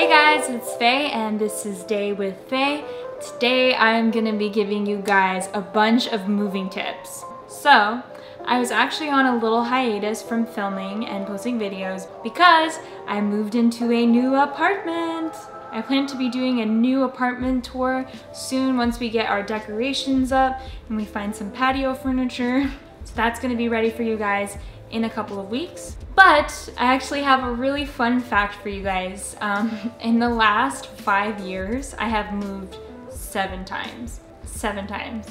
Hey guys, it's Faye and this is Day with Faye. Today I'm gonna be giving you guys a bunch of moving tips. So, I was actually on a little hiatus from filming and posting videos because I moved into a new apartment. I plan to be doing a new apartment tour soon once we get our decorations up and we find some patio furniture. So that's gonna be ready for you guys in a couple of weeks. But I actually have a really fun fact for you guys. In the last 5 years, I have moved 7 times. 7 times.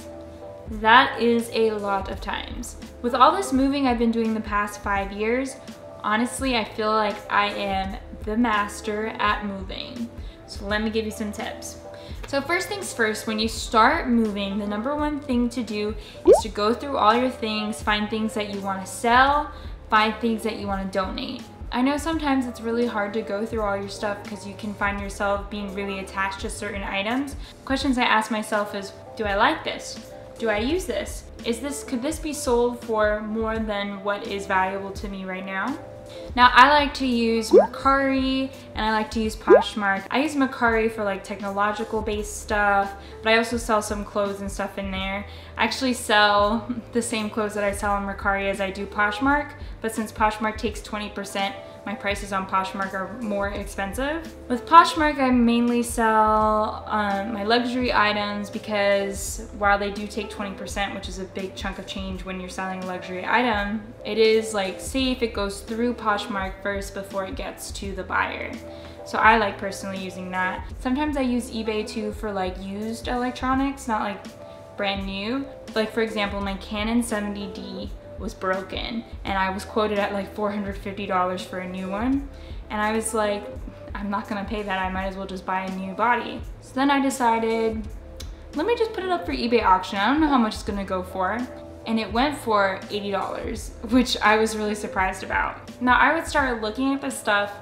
That is a lot of times. With all this moving I've been doing the past 5 years, honestly, I feel like I am the master at moving. So let me give you some tips. So first things first, when you start moving, the #1 thing to do is to go through all your things, find things that you want to sell, find things that you want to donate. I know sometimes it's really hard to go through all your stuff because you can find yourself being really attached to certain items. Questions I ask myself is, do I like this? Do I use this? Could this be sold for more than what is valuable to me right now? Now, I like to use Mercari and I like to use Poshmark. I use Mercari for like technological-based stuff, but I also sell some clothes and stuff in there. I actually sell the same clothes that I sell on Mercari as I do Poshmark, but since Poshmark takes 20%, my prices on Poshmark are more expensive. With Poshmark, I mainly sell my luxury items because while they do take 20%, which is a big chunk of change when you're selling a luxury item, it is like safe. It goes through Poshmark first before it gets to the buyer. So I like personally using that. Sometimes I use eBay too for like used electronics, not like brand new. Like for example, my Canon 70D was broken and I was quoted at like $450 for a new one, and I was like, I'm not gonna pay that, I might as well just buy a new body. So then I decided, let me just put it up for eBay auction. I don't know how much it's gonna go for, and it went for $80, which I was really surprised about. Now I would start looking at the stuff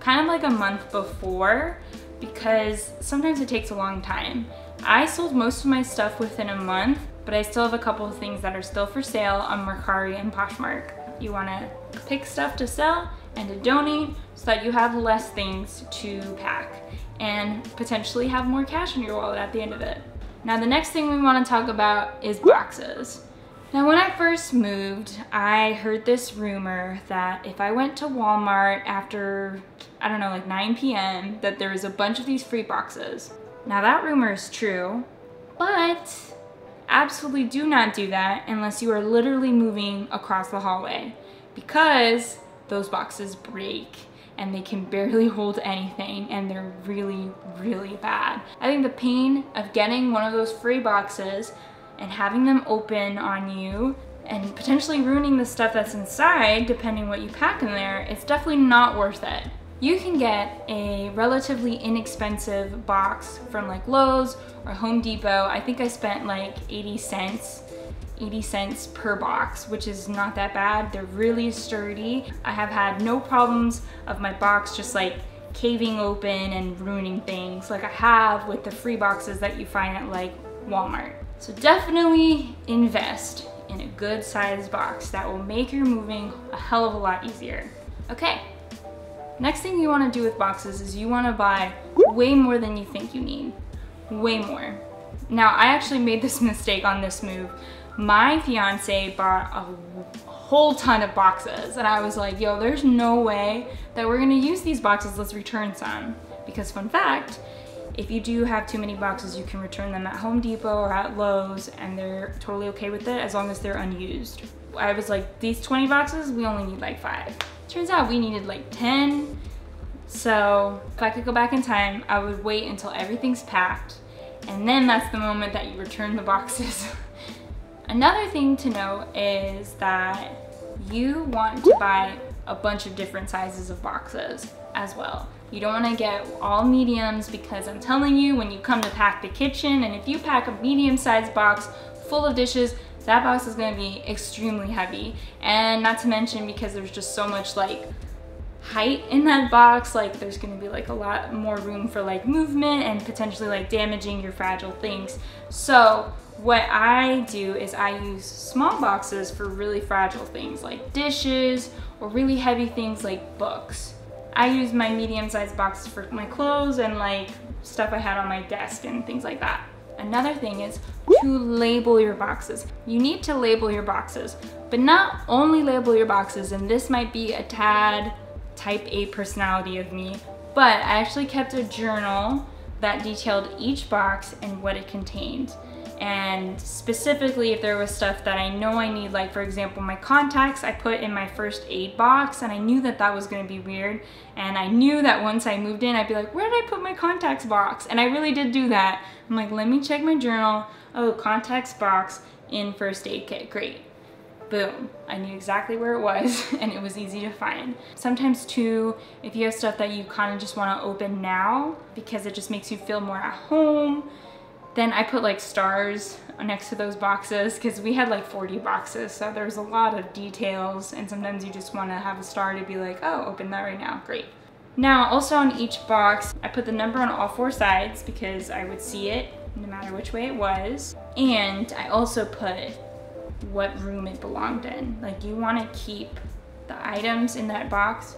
kind of like a month before because sometimes it takes a long time. I sold most of my stuff within a month, but I still have a couple of things that are still for sale on Mercari and Poshmark. You wanna pick stuff to sell and to donate so that you have less things to pack and potentially have more cash in your wallet at the end of it. Now the next thing we wanna talk about is boxes. Now when I first moved, I heard this rumor that if I went to Walmart after, I don't know, like 9 p.m., that there was a bunch of these free boxes. Now that rumor is true, but absolutely do not do that unless you are literally moving across the hallway, because those boxes break and they can barely hold anything and they're really, really bad. I think the pain of getting one of those free boxes and having them open on you and potentially ruining the stuff that's inside, depending what you pack in there, it's definitely not worth it. You can get a relatively inexpensive box from like Lowe's or Home Depot. I think I spent like 80 cents per box, which is not that bad. They're really sturdy. I have had no problems of my box just like caving open and ruining things like I have with the free boxes that you find at like Walmart. So definitely invest in a good sized box that will make your moving a hell of a lot easier. Okay. Next thing you want to do with boxes is you want to buy way more than you think you need. Way more. Now, I actually made this mistake on this move. My fiance bought a whole ton of boxes and I was like, yo, there's no way that we're going to use these boxes. Let's return some. Because fun fact, if you do have too many boxes, you can return them at Home Depot or at Lowe's and they're totally okay with it as long as they're unused. I was like, these 20 boxes, we only need like 5. Turns out we needed like 10. So if I could go back in time, I would wait until everything's packed. And then that's the moment that you return the boxes. Another thing to know is that you want to buy a bunch of different sizes of boxes as well. You don't want to get all mediums because I'm telling you, when you come to pack the kitchen, and if you pack a medium-sized box full of dishes, that box is going to be extremely heavy. And not to mention, because there's just so much like height in that box, like there's going to be like a lot more room for like movement and potentially like damaging your fragile things. So what I do is I use small boxes for really fragile things like dishes or really heavy things like books. I use my medium-sized box for my clothes and like stuff I had on my desk and things like that. Another thing is to label your boxes. You need to label your boxes, but not only label your boxes, and this might be a tad type A personality of me, but I actually kept a journal that detailed each box and what it contained. And specifically if there was stuff that I know I need, like for example my contacts, I put in my first aid box, and I knew that that was going to be weird, and I knew that once I moved in I'd be like, where did I put my contacts box? And I really did do that. I'm like, let me check my journal. Oh, contacts box in first aid kit, great. Boom, I knew exactly where it was and it was easy to find. Sometimes too, if you have stuff that you kind of just want to open now because it just makes you feel more at home, then I put like stars next to those boxes because we had like 40 boxes, so there's a lot of details, and sometimes you just want to have a star to be like, oh, open that right now, great. Now also on each box, I put the number on all four sides because I would see it no matter which way it was, and I also put what room it belonged in. Like, you want to keep the items in that box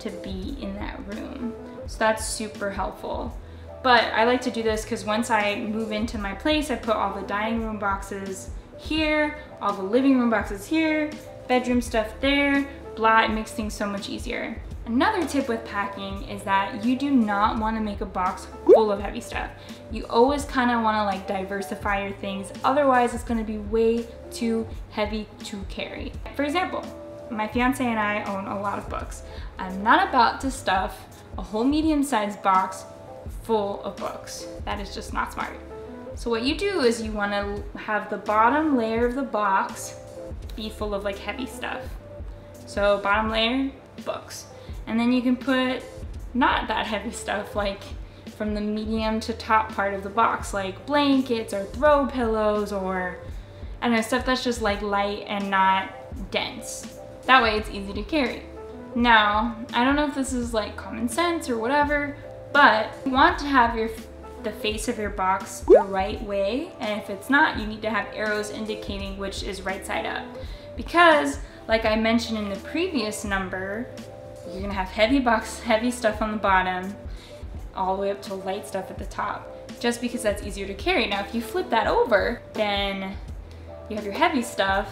to be in that room, so that's super helpful. But I like to do this because once I move into my place, I put all the dining room boxes here, all the living room boxes here, bedroom stuff there, blah, it makes things so much easier. Another tip with packing is that you do not want to make a box full of heavy stuff. You always kind of want to like diversify your things, otherwise it's going to be way too heavy to carry. For example, my fiance and I own a lot of books. I'm not about to stuff a whole medium-sized box full of books. That is just not smart. So what you do is you want to have the bottom layer of the box be full of like heavy stuff. So bottom layer, books. And then you can put not that heavy stuff, like from the medium to top part of the box, like blankets or throw pillows or, I don't know, stuff that's just like light and not dense. That way it's easy to carry. Now, I don't know if this is like common sense or whatever, but you want to have the face of your box the right way, and if it's not, you need to have arrows indicating which is right side up. Because, like I mentioned in the previous number, you're gonna have heavy stuff on the bottom, all the way up to light stuff at the top, just because that's easier to carry. Now, if you flip that over, then you have your heavy stuff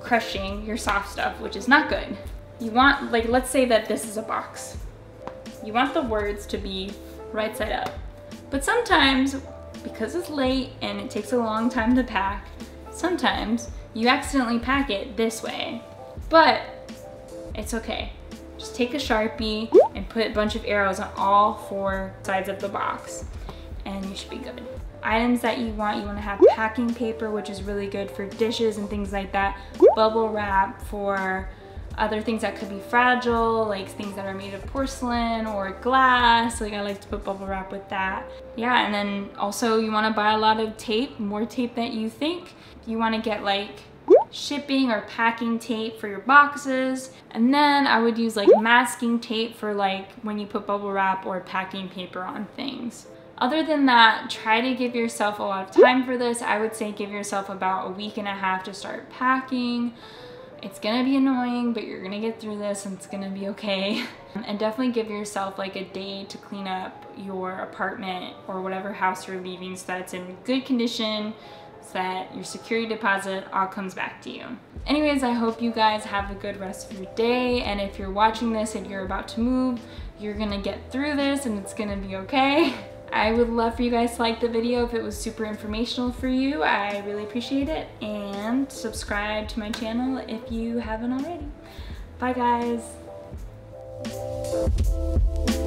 crushing your soft stuff, which is not good. You want, like, let's say that this is a box. You want the words to be right side up. But sometimes, because it's late and it takes a long time to pack, sometimes you accidentally pack it this way, but it's okay. Just take a Sharpie and put a bunch of arrows on all four sides of the box and you should be good. Items that you want to have packing paper, which is really good for dishes and things like that. Bubble wrap for other things that could be fragile, like things that are made of porcelain or glass. Like, I like to put bubble wrap with that. Yeah, and then also you want to buy a lot of tape, more tape than you think. You want to get like shipping or packing tape for your boxes, and then I would use like masking tape for like when you put bubble wrap or packing paper on things. Other than that, try to give yourself a lot of time for this. I would say give yourself about a week and a half to start packing. It's gonna be annoying, but you're gonna get through this and it's gonna be okay. And definitely give yourself like a day to clean up your apartment or whatever house you're leaving so that it's in good condition, that your security deposit all comes back to you. Anyways, I hope you guys have a good rest of your day, and if you're watching this and you're about to move, you're gonna get through this and it's gonna be okay. I would love for you guys to like the video if it was super informational for you. I really appreciate it, and subscribe to my channel if you haven't already. Bye guys.